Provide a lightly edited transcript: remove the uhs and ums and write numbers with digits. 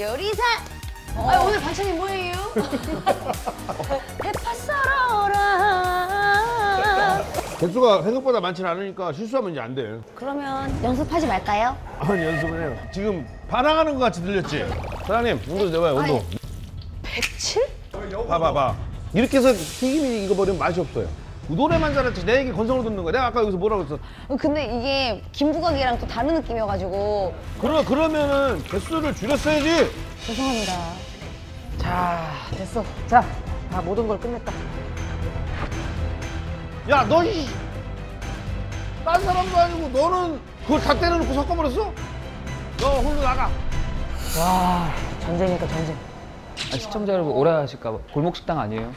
요리사. 아, 오늘 반찬이 뭐예요? 대파 썰어라. 개수가 생각보다 많지는 않으니까 실수하면 이제 안 돼. 그러면 연습하지 말까요? 아니, 연습을 해요. 지금 반항하는 것 같이 들렸지? 사장님, 온도 내봐요, 온도. 107? 봐봐. 이렇게 해서 튀김이 익어버리면 맛이 없어요. 노래만 잘했지 내 얘기 건성으로 듣는 거야. 내가 아까 여기서 뭐라고 했어? 근데 이게 김부각이랑 또 다른 느낌이어가지고. 그러면은 개수를 줄였어야지. 죄송합니다. 자, 됐어. 자, 다 모든 걸 끝냈다. 야, 너 이... 딴 사람도 아니고 너는 그걸 다 때려놓고 섞어버렸어? 너 홀로 나가. 와, 전쟁이니까 전쟁. 아, 시청자 여러분 오래 하실까 봐. 골목식당 아니에요?